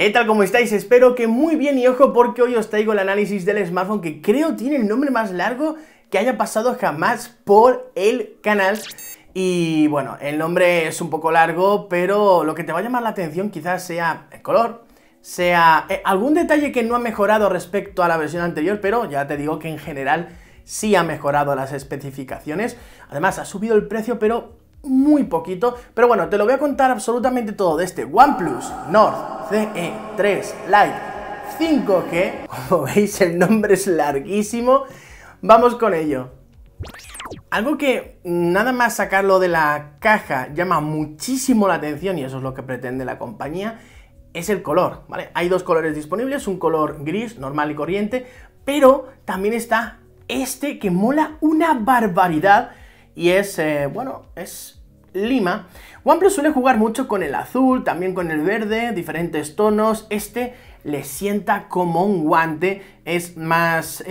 ¿Qué tal? ¿Cómo estáis? Espero que muy bien y ojo porque hoy os traigo el análisis del smartphone que creo tiene el nombre más largo que haya pasado jamás por el canal. Y bueno, el nombre es un poco largo, pero lo que te va a llamar la atención quizás sea el color, sea algún detalle que no ha mejorado respecto a la versión anterior, pero ya te digo que en general sí ha mejorado las especificaciones. Además ha subido el precio, pero muy poquito, pero bueno, te lo voy a contar absolutamente todo de este OnePlus Nord CE3 Lite 5G. Como veis, el nombre es larguísimo. Vamos con ello. Algo que nada más sacarlo de la caja llama muchísimo la atención, y eso es lo que pretende la compañía, es el color, ¿vale? Hay dos colores disponibles, un color gris normal y corriente, pero también está este que mola una barbaridad. Y es, bueno, es lima. OnePlus suele jugar mucho con el azul, también con el verde, diferentes tonos. Este le sienta como un guante, es más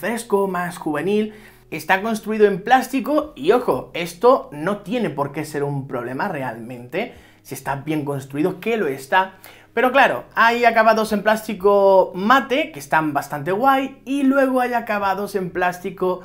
fresco, más juvenil. Está construido en plástico y, ojo, esto no tiene por qué ser un problema realmente. Si está bien construido, que lo está. Pero claro, hay acabados en plástico mate, que están bastante guay, y luego hay acabados en plástico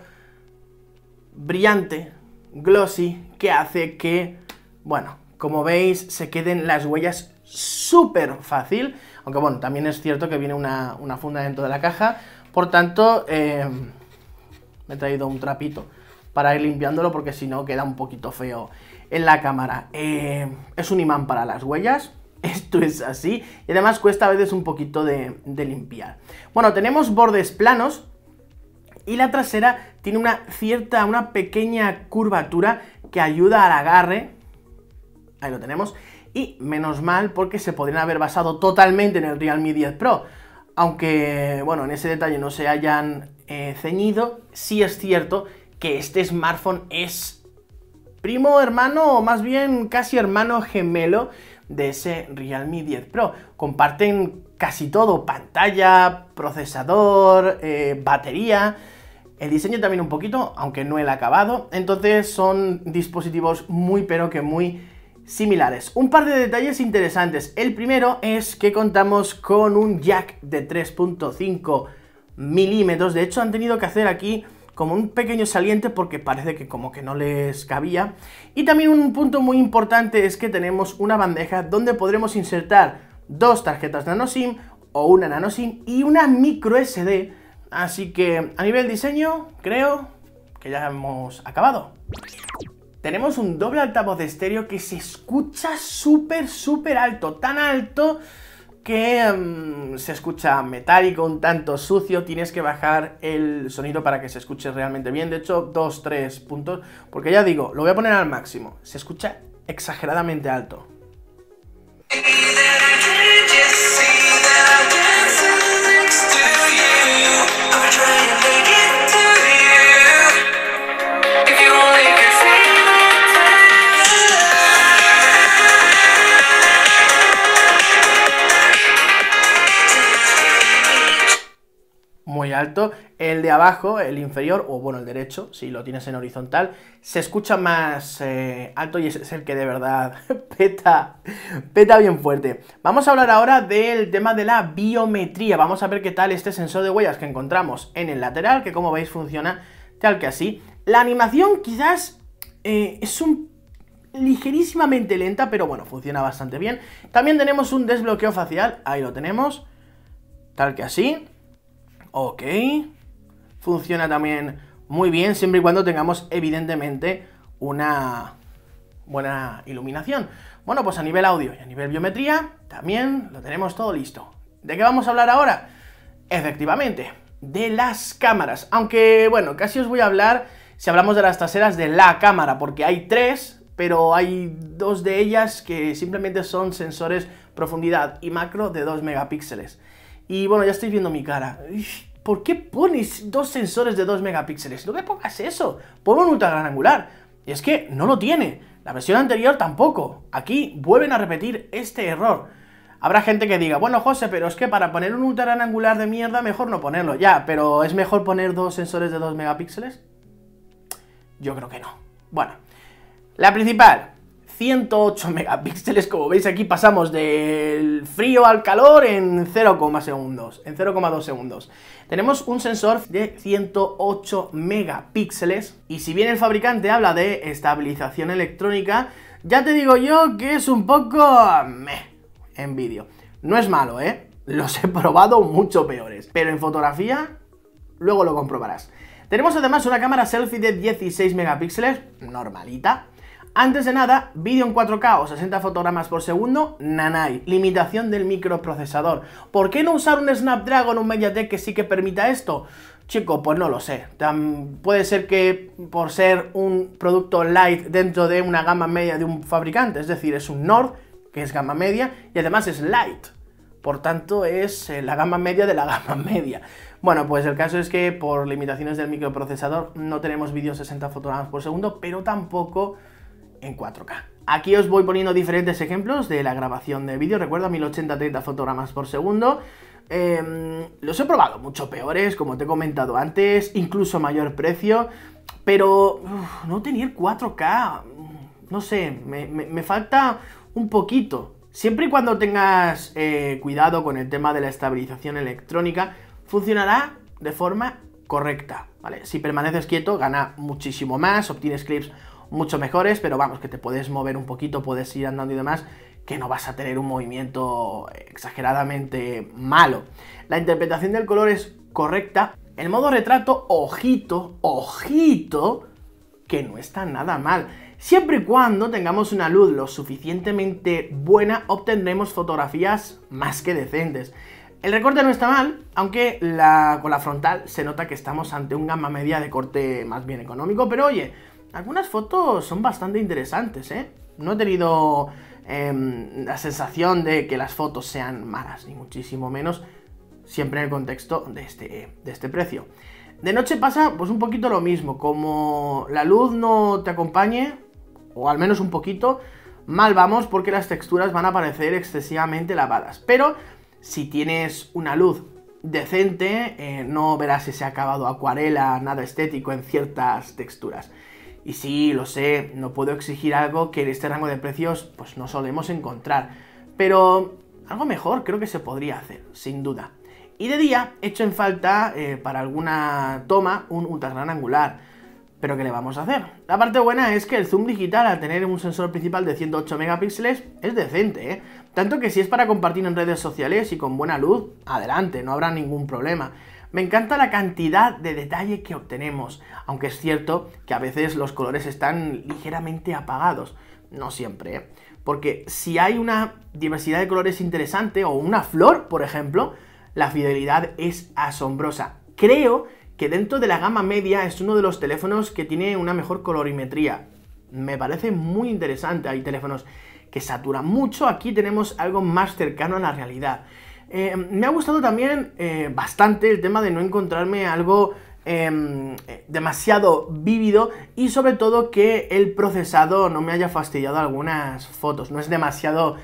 brillante, glossy, que hace que, bueno, como veis, se queden las huellas súper fácil, aunque bueno, también es cierto que viene una funda dentro de la caja, por tanto, me he traído un trapito para ir limpiándolo porque si no queda un poquito feo en la cámara. Es un imán para las huellas, esto es así, y además cuesta a veces un poquito de limpiar. Bueno, tenemos bordes planos, y la trasera tiene una pequeña curvatura que ayuda al agarre. Ahí lo tenemos. Y menos mal, porque se podrían haber basado totalmente en el Realme 10 Pro. Aunque, bueno, en ese detalle no se hayan ceñido, sí es cierto que este smartphone es primo, hermano, o más bien casi hermano gemelo de ese Realme 10 Pro. Comparten casi todo, pantalla, procesador, batería. El diseño también un poquito, aunque no el acabado. Entonces son dispositivos muy pero que muy similares. Un par de detalles interesantes. El primero es que contamos con un jack de 3.5 milímetros. De hecho han tenido que hacer aquí como un pequeño saliente porque parece que como que no les cabía. Y también un punto muy importante es que tenemos una bandeja donde podremos insertar dos tarjetas nano SIM o una nano SIM y una micro SD. Así que a nivel diseño creo que ya hemos acabado. Tenemos un doble altavoz de estéreo que se escucha súper alto, tan alto que se escucha metálico, un tanto sucio. Tienes que bajar el sonido para que se escuche realmente bien. De hecho, 2-3 puntos, porque ya digo, lo voy a poner al máximo, se escucha exageradamente alto. Muy alto. El de abajo, el inferior, o bueno, el derecho, si lo tienes en horizontal, se escucha más alto, y ese es el que de verdad peta bien fuerte. Vamos a hablar ahora del tema de la biometría. Vamos a ver qué tal este sensor de huellas que encontramos en el lateral, que como veis funciona tal que así. La animación quizás es un ligerísimamente lenta, pero bueno, funciona bastante bien. También tenemos un desbloqueo facial, ahí lo tenemos, tal que así. Ok, funciona también muy bien, siempre y cuando tengamos evidentemente una buena iluminación. Bueno, pues a nivel audio y a nivel biometría también lo tenemos todo listo. ¿De qué vamos a hablar ahora? Efectivamente, de las cámaras, aunque bueno, casi os voy a hablar, si hablamos de las traseras, de la cámara, porque hay tres, pero hay dos de ellas que simplemente son sensores profundidad y macro de 2 megapíxeles. Y bueno, ya estáis viendo mi cara. ¿Por qué pones dos sensores de 2 megapíxeles? No me pongas eso. Pon un ultra gran angular. Y es que no lo tiene. La versión anterior tampoco. Aquí vuelven a repetir este error. Habrá gente que diga, bueno, José, pero es que para poner un ultra gran angular de mierda, mejor no ponerlo. Ya, pero ¿es mejor poner dos sensores de 2 megapíxeles? Yo creo que no. Bueno, la principal, 108 megapíxeles, como veis aquí pasamos del frío al calor en 0,2 segundos. Tenemos un sensor de 108 megapíxeles y si bien el fabricante habla de estabilización electrónica, ya te digo yo que es un poco en vídeo. No es malo, ¿eh? Los he probado mucho peores, pero en fotografía luego lo comprobarás. Tenemos además una cámara selfie de 16 megapíxeles, normalita. Antes de nada, vídeo en 4K o 60 fotogramas por segundo, nanay, limitación del microprocesador. ¿Por qué no usar un Snapdragon o un MediaTek que sí que permita esto? Chico, pues no lo sé. Puede ser que por ser un producto light dentro de una gama media de un fabricante, es decir, es un Nord, que es gama media, y además es light. Por tanto, es la gama media de la gama media. Bueno, pues el caso es que por limitaciones del microprocesador no tenemos vídeo 60 fotogramas por segundo, pero tampoco en 4K. Aquí os voy poniendo diferentes ejemplos de la grabación de vídeo. Recuerda, 1080-30 fotogramas por segundo. Los he probado mucho peores, como te he comentado antes, incluso mayor precio, pero no tener 4K, no sé, me falta un poquito. Siempre y cuando tengas cuidado con el tema de la estabilización electrónica, funcionará de forma correcta, ¿vale? Si permaneces quieto, gana muchísimo más, obtienes clips mucho mejores, pero vamos, que te puedes mover un poquito, puedes ir andando y demás, que no vas a tener un movimiento exageradamente malo. La interpretación del color es correcta. El modo retrato, ojito, ojito, que no está nada mal. Siempre y cuando tengamos una luz lo suficientemente buena, obtendremos fotografías más que decentes. El recorte no está mal, aunque con la frontal se nota que estamos ante un gama media de corte más bien económico, pero oye, algunas fotos son bastante interesantes, ¿eh? No he tenido la sensación de que las fotos sean malas, ni muchísimo menos, siempre en el contexto de este precio. De noche pasa pues un poquito lo mismo, como la luz no te acompañe, o al menos un poquito, mal vamos porque las texturas van a parecer excesivamente lavadas, pero si tienes una luz decente, no verás ese acabado acuarela, nada estético en ciertas texturas. Y sí, lo sé, no puedo exigir algo que en este rango de precios pues no solemos encontrar, pero algo mejor creo que se podría hacer, sin duda. Y de día, hecho en falta para alguna toma un ultra gran angular, pero ¿qué le vamos a hacer? La parte buena es que el zoom digital, al tener un sensor principal de 108 megapíxeles, es decente, ¿eh? Tanto que si es para compartir en redes sociales y con buena luz, adelante, no habrá ningún problema. Me encanta la cantidad de detalle que obtenemos, aunque es cierto que a veces los colores están ligeramente apagados, no siempre, ¿eh? Porque si hay una diversidad de colores interesante, o una flor, por ejemplo, la fidelidad es asombrosa. Creo que dentro de la gama media es uno de los teléfonos que tiene una mejor colorimetría. Me parece muy interesante, hay teléfonos que saturan mucho, aquí tenemos algo más cercano a la realidad. Me ha gustado también bastante el tema de no encontrarme algo demasiado vívido y sobre todo que el procesado no me haya fastidiado algunas fotos, no es demasiado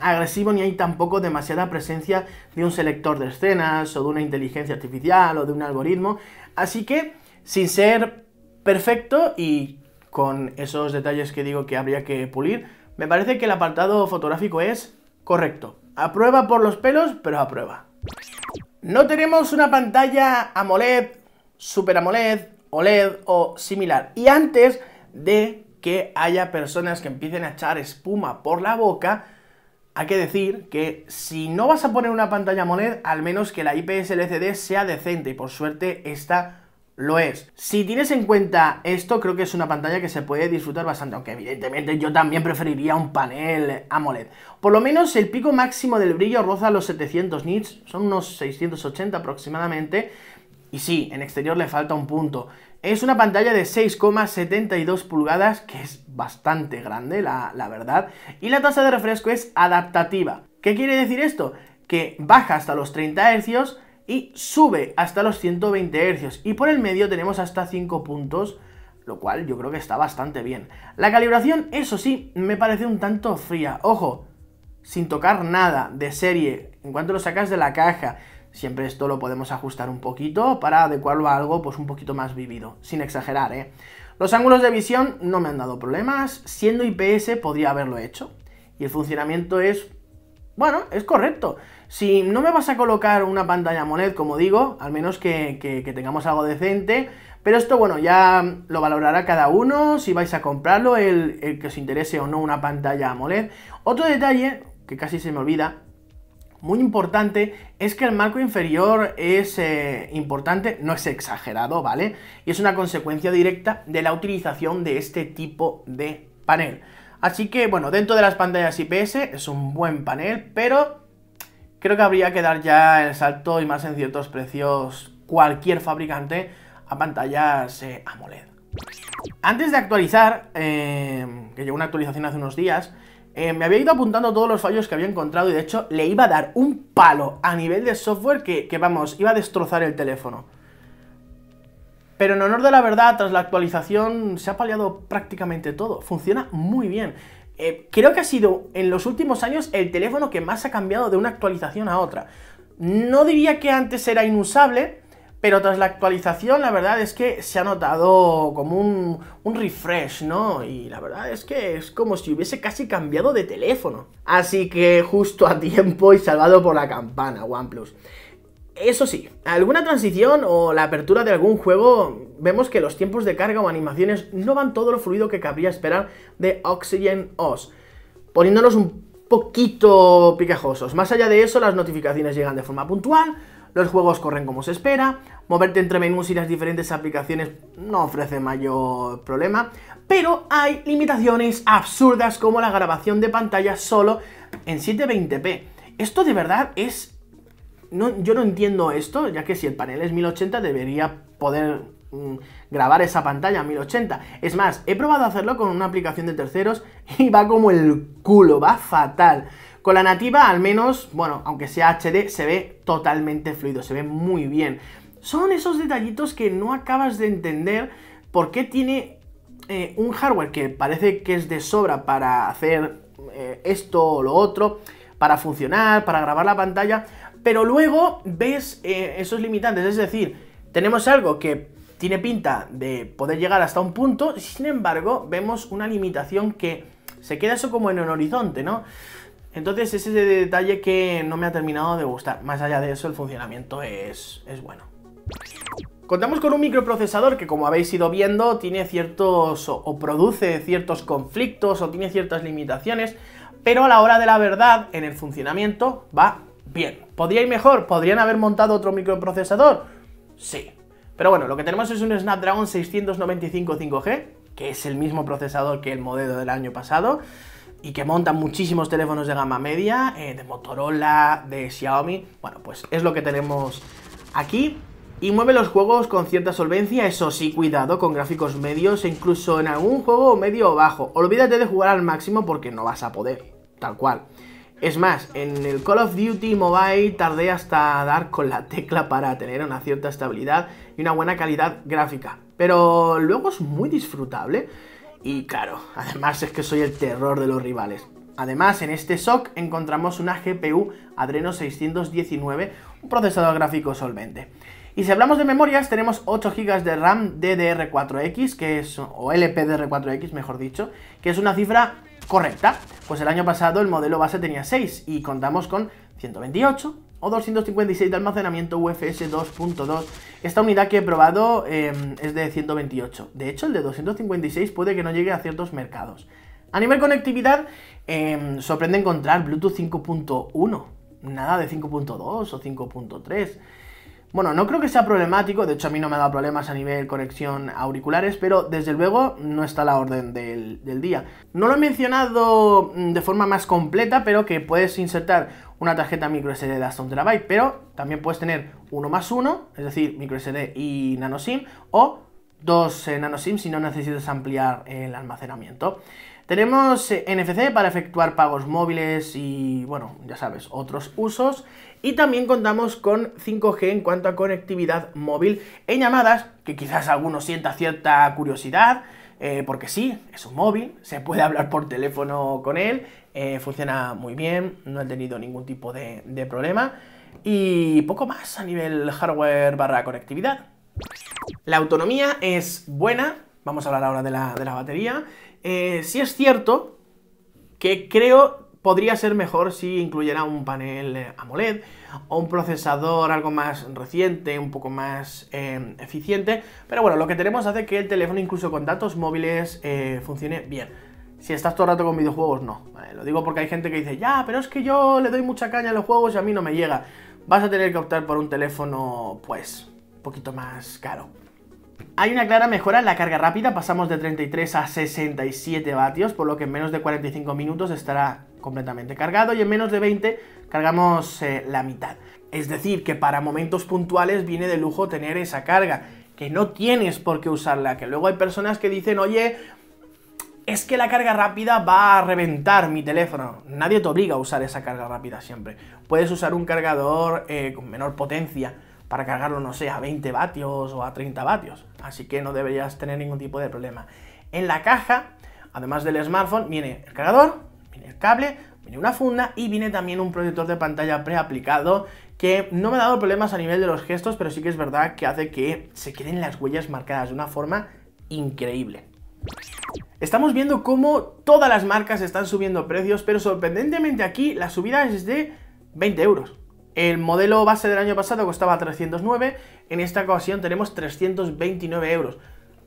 agresivo ni hay tampoco demasiada presencia de un selector de escenas o de una inteligencia artificial o de un algoritmo, así que sin ser perfecto y con esos detalles que digo que habría que pulir, me parece que el apartado fotográfico es correcto. A prueba por los pelos, pero a prueba. No tenemos una pantalla AMOLED, Super AMOLED, OLED o similar. Y antes de que haya personas que empiecen a echar espuma por la boca, hay que decir que si no vas a poner una pantalla AMOLED, al menos que la IPS LCD sea decente, y por suerte esta lo es. Si tienes en cuenta esto, creo que es una pantalla que se puede disfrutar bastante, aunque evidentemente yo también preferiría un panel AMOLED. Por lo menos el pico máximo del brillo roza los 700 nits, son unos 680 aproximadamente, y sí, en exterior le falta un punto. Es una pantalla de 6,72 pulgadas, que es bastante grande, la verdad, y la tasa de refresco es adaptativa. ¿Qué quiere decir esto? Que baja hasta los 30 Hz, y sube hasta los 120 Hz, y por el medio tenemos hasta 5 puntos, lo cual yo creo que está bastante bien. La calibración, eso sí, me parece un tanto fría. Ojo, sin tocar nada de serie, en cuanto lo sacas de la caja, siempre esto lo podemos ajustar un poquito para adecuarlo a algo pues un poquito más vivido, sin exagerar, ¿eh? Los ángulos de visión no me han dado problemas, siendo IPS podría haberlo hecho. Y el funcionamiento es, bueno, es correcto. Si no me vas a colocar una pantalla AMOLED, como digo, al menos que tengamos algo decente, pero esto, bueno, ya lo valorará cada uno, si vais a comprarlo, el que os interese o no una pantalla AMOLED. Otro detalle, que casi se me olvida, muy importante, es que el marco inferior es importante, no es exagerado, ¿vale? Y es una consecuencia directa de la utilización de este tipo de panel. Así que, bueno, dentro de las pantallas IPS es un buen panel, pero creo que habría que dar ya el salto, y más en ciertos precios, cualquier fabricante, a pantallas AMOLED. Antes de actualizar, que llegó una actualización hace unos días, me había ido apuntando todos los fallos que había encontrado, y de hecho le iba a dar un palo a nivel de software que vamos, iba a destrozar el teléfono. Pero en honor de la verdad, tras la actualización se ha paliado prácticamente todo. Funciona muy bien. Creo que ha sido en los últimos años el teléfono que más ha cambiado de una actualización a otra. No diría que antes era inusable, pero tras la actualización la verdad es que se ha notado como un refresh, ¿no? Y la verdad es que es como si hubiese casi cambiado de teléfono. Así que justo a tiempo y salvado por la campana, OnePlus. Eso sí, alguna transición o la apertura de algún juego, vemos que los tiempos de carga o animaciones no van todo lo fluido que cabría esperar de OxygenOS, poniéndonos un poquito picajosos. Más allá de eso, las notificaciones llegan de forma puntual, los juegos corren como se espera, moverte entre menús y las diferentes aplicaciones no ofrece mayor problema, pero hay limitaciones absurdas como la grabación de pantalla solo en 720p. Esto de verdad es... No, yo no entiendo esto, ya que si el panel es 1080 debería poder grabar esa pantalla a 1080. Es más, he probado hacerlo con una aplicación de terceros y va como el culo, va fatal. Con la nativa al menos, bueno, aunque sea HD, se ve totalmente fluido, se ve muy bien. Son esos detallitos que no acabas de entender por qué tiene un hardware que parece que es de sobra para hacer esto o lo otro, para funcionar, para grabar la pantalla... Pero luego ves esos limitantes, es decir, tenemos algo que tiene pinta de poder llegar hasta un punto, sin embargo, vemos una limitación que se queda eso como en el horizonte, ¿no? Entonces ese es el detalle que no me ha terminado de gustar. Más allá de eso, el funcionamiento es bueno. Contamos con un microprocesador que, como habéis ido viendo, tiene ciertos o produce ciertos conflictos o tiene ciertas limitaciones, pero a la hora de la verdad, en el funcionamiento, va bien. ¿Podría ir mejor? ¿Podrían haber montado otro microprocesador? Sí. Pero bueno, lo que tenemos es un Snapdragon 695 5G, que es el mismo procesador que el modelo del año pasado, y que montan muchísimos teléfonos de gama media, de Motorola, de Xiaomi... Bueno, pues es lo que tenemos aquí, y mueve los juegos con cierta solvencia, eso sí, cuidado, con gráficos medios, e incluso en algún juego medio o bajo. Olvídate de jugar al máximo porque no vas a poder, tal cual. Es más, en el Call of Duty Mobile tardé hasta dar con la tecla para tener una cierta estabilidad y una buena calidad gráfica, pero luego es muy disfrutable y claro, además es que soy el terror de los rivales. Además, en este SoC encontramos una GPU Adreno 619, un procesador gráfico solvente. Y si hablamos de memorias, tenemos 8 GB de RAM DDR4X, que es, o LPDDR4X mejor dicho, que es una cifra... correcta, pues el año pasado el modelo base tenía 6 y contamos con 128 o 256 de almacenamiento UFS 2.2. Esta unidad que he probado es de 128. De hecho, el de 256 puede que no llegue a ciertos mercados. A nivel conectividad, sorprende encontrar Bluetooth 5.1, nada de 5.2 o 5.3. Bueno, no creo que sea problemático, de hecho a mí no me ha dado problemas a nivel conexión auriculares, pero desde luego no está a la orden del día. No lo he mencionado de forma más completa, pero que puedes insertar una tarjeta microSD de hasta 1 TB, pero también puedes tener 1+1, es decir, microSD y nanoSIM, o 2 nanoSIM si no necesitas ampliar el almacenamiento. Tenemos NFC para efectuar pagos móviles y, bueno, ya sabes, otros usos. Y también contamos con 5G en cuanto a conectividad móvil en llamadas, que quizás alguno sienta cierta curiosidad, porque sí, es un móvil, se puede hablar por teléfono con él, funciona muy bien, no he tenido ningún tipo de problema. Y poco más a nivel hardware / conectividad. La autonomía es buena, Vamos a hablar ahora de la batería. Sí es cierto que creo podría ser mejor si incluyera un panel AMOLED o un procesador algo más reciente, un poco más eficiente, pero bueno, lo que tenemos hace que el teléfono incluso con datos móviles funcione bien. Si estás todo el rato con videojuegos, no, ¿vale? Lo digo porque hay gente que dice, ya, pero es que yo le doy mucha caña a los juegos y a mí no me llega. Vas a tener que optar por un teléfono, pues, un poquito más caro. Hay una clara mejora en la carga rápida, pasamos de 33 a 67 vatios, por lo que en menos de 45 minutos estará completamente cargado y en menos de 20 cargamos la mitad. Es decir, que para momentos puntuales viene de lujo tener esa carga, que no tienes por qué usarla, que luego hay personas que dicen, oye, es que la carga rápida va a reventar mi teléfono. Nadie te obliga a usar esa carga rápida siempre. Puedes usar un cargador con menor potencia, para cargarlo, no sé, a 20 vatios o a 30 vatios, así que no deberías tener ningún tipo de problema. En la caja, además del smartphone, viene el cargador, viene el cable, viene una funda y viene también un protector de pantalla preaplicado que no me ha dado problemas a nivel de los gestos, pero sí que es verdad que hace que se queden las huellas marcadas de una forma increíble. Estamos viendo cómo todas las marcas están subiendo precios, pero sorprendentemente aquí la subida es de 20 euros. El modelo base del año pasado costaba 309, en esta ocasión tenemos 329 euros.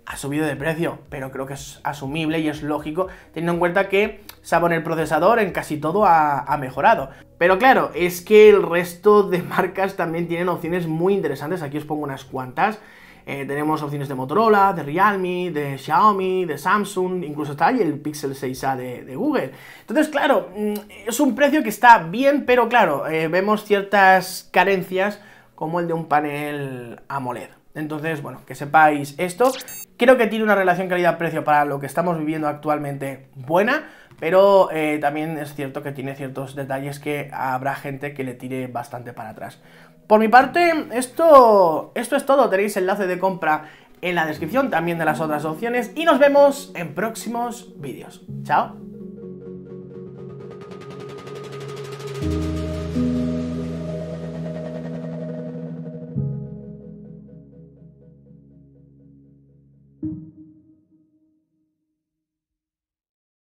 Ha subido de precio, pero creo que es asumible y es lógico, teniendo en cuenta que, salvo en el procesador, en casi todo ha mejorado. Pero claro, es que el resto de marcas también tienen opciones muy interesantes, aquí os pongo unas cuantas. Tenemos opciones de Motorola, de Realme, de Xiaomi, de Samsung, incluso está ahí el Pixel 6a de Google. Entonces, claro, es un precio que está bien, pero claro, vemos ciertas carencias como el de un panel AMOLED. Entonces, bueno, que sepáis esto. Creo que tiene una relación calidad-precio para lo que estamos viviendo actualmente buena, pero también es cierto que tiene ciertos detalles que habrá gente que le tire bastante para atrás. Por mi parte, esto es todo. Tenéis enlace de compra en la descripción, también de las otras opciones, y nos vemos en próximos vídeos. ¡Chao!